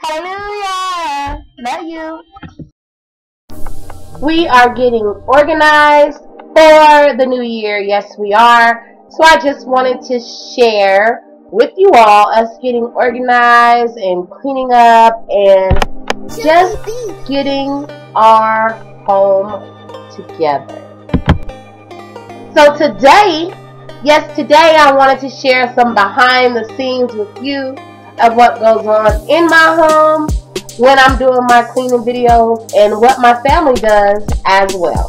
Hallelujah! Love you. We are getting organized for the new year. Yes, we are. So I just wanted to share with you all us getting organized and cleaning up and just getting our home together. So today, yes, today I wanted to share some behind the scenes with you of what goes on in my home when I'm doing my cleaning videos and what my family does as well.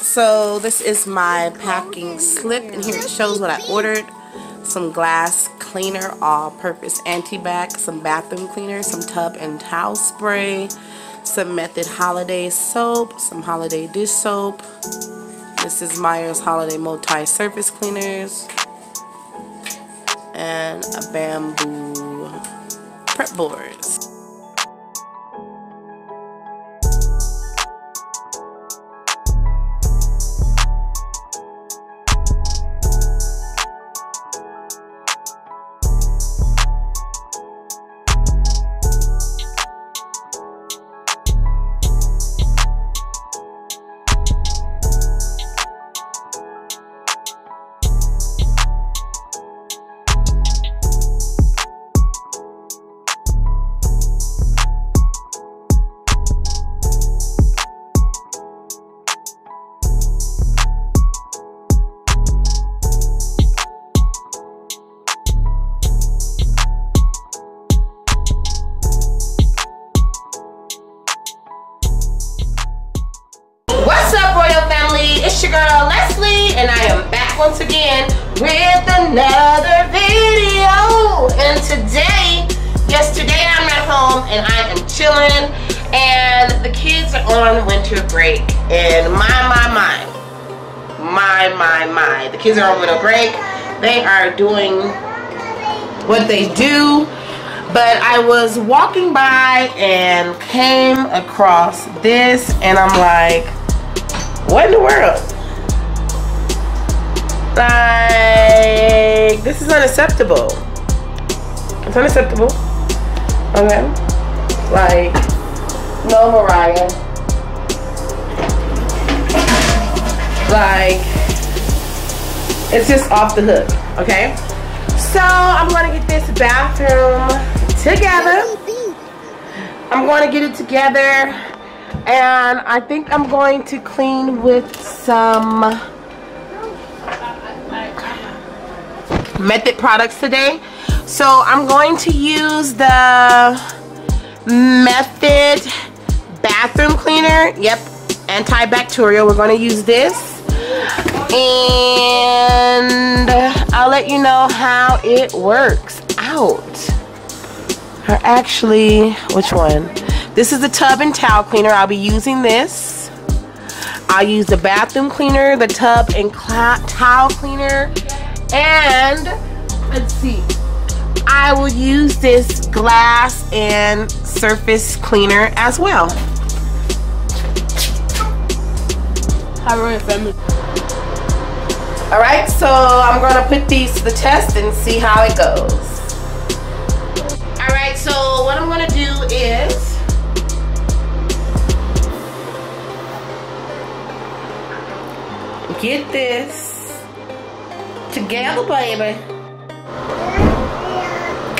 So this is my packing slip, and here it shows what I ordered. Some glass cleaner, all-purpose anti-bac, some bathroom cleaner, some tub and towel spray, some Method holiday soap, some holiday dish soap. This is Meyer's holiday multi-surface cleaners, and a bamboo prep boards. It's your girl Leslie, and I am back once again with another video. And today, yes, today I'm at home and I am chilling, and the kids are on winter break. And my, the kids are on winter break. They are doing what they do. But I was walking by and came across this, and I'm like, what in the world? Like, this is unacceptable. It's unacceptable. Okay? Like, no, Mariah. Like, it's just off the hook. Okay? So, I'm going to get this bathroom together. I'm going to get it together. And I think I'm going to clean with some Method products today. So I'm going to use the Method bathroom cleaner. Yep, antibacterial. We're going to use this. And I'll let you know how it works out. Or actually, which one? This is the tub and towel cleaner. I'll be using this. I'll use the bathroom cleaner, the tub and towel cleaner, and let's see. I will use this glass and surface cleaner as well. All right, so I'm gonna put these to the test and see how it goes. All right, so what I'm gonna do is get this together, baby.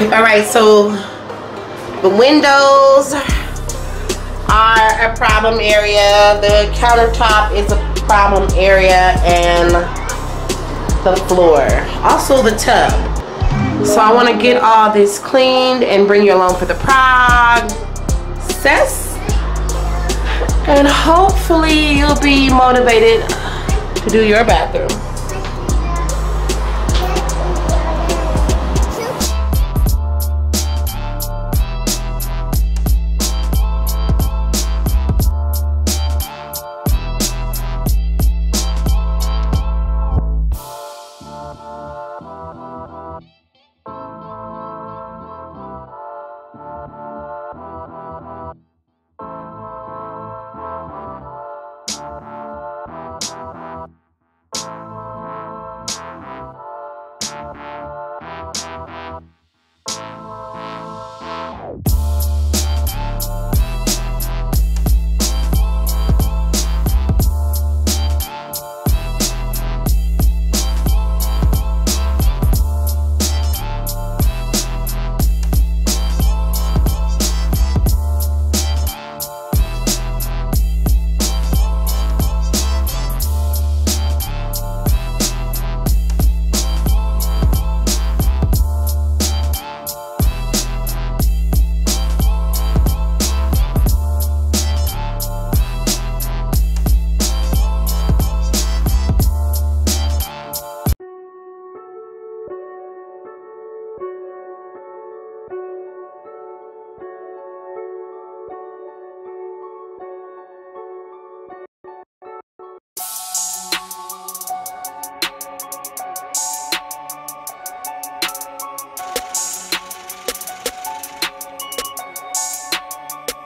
Alright, so the windows are a problem area, the countertop is a problem area, and the floor. Also the tub. So I want to get all this cleaned and bring you along for the process. And hopefully you'll be motivated to do your bathroom.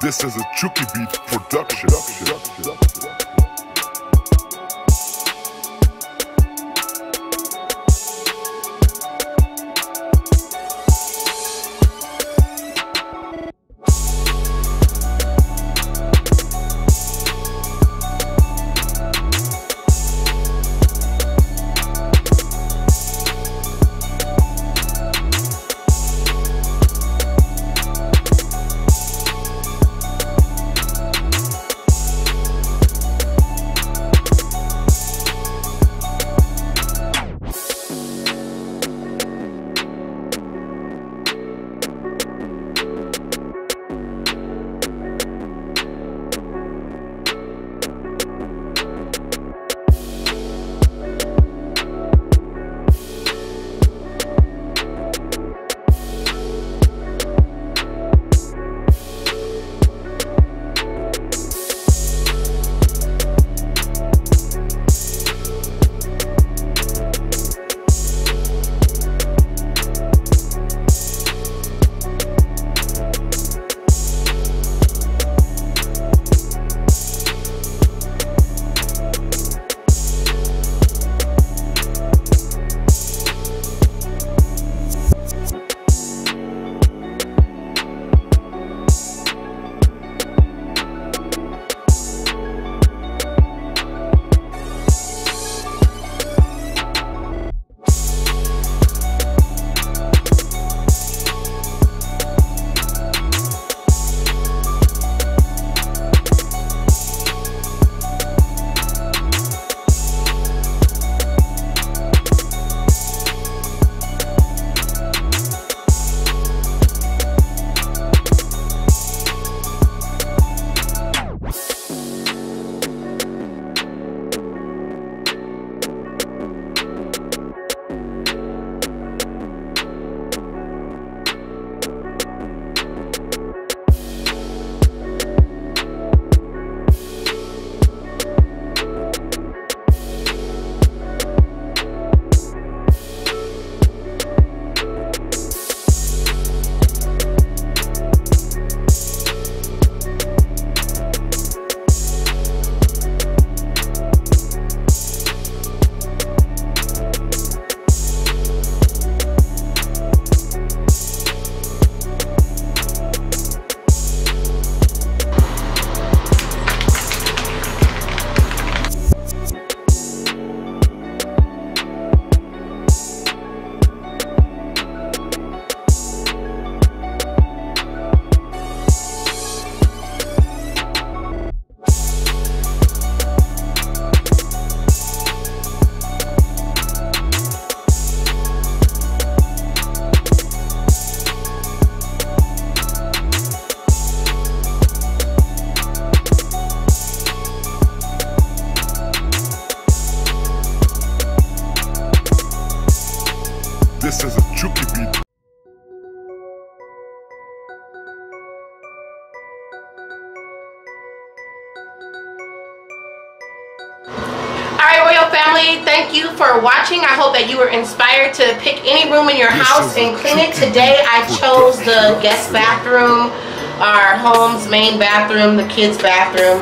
This is a Chucky Beat production. This is a Chucky Beat. Alright, Royal Family, thank you for watching. I hope that you were inspired to pick any room in your house and clean it. Today I chose the guest bathroom, our home's main bathroom, the kids' bathroom,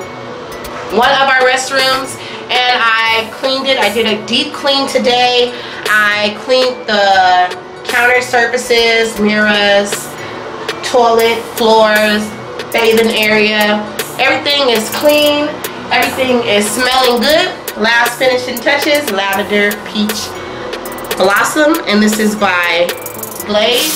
one of our restrooms. And I cleaned it. I did a deep clean today. I cleaned the counter surfaces, mirrors, toilet, floors, bathing area. Everything is clean. Everything is smelling good. Last finishing touches, lavender peach blossom. And this is by Blaze.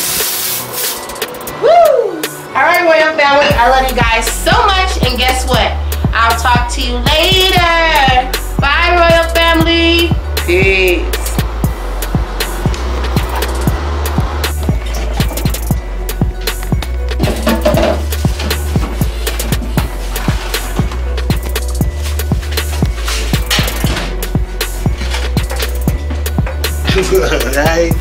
Woo! Alright, Royal Family, I love you guys so much. And guess what? I'll talk to you later. Bye, Royal Family. Peace. Right.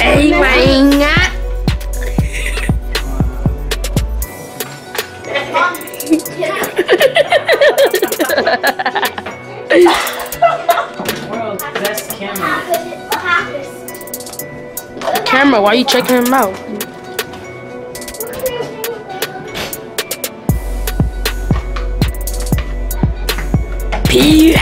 Maingat. World's best camera. Camera, why are you checking him out? Peace.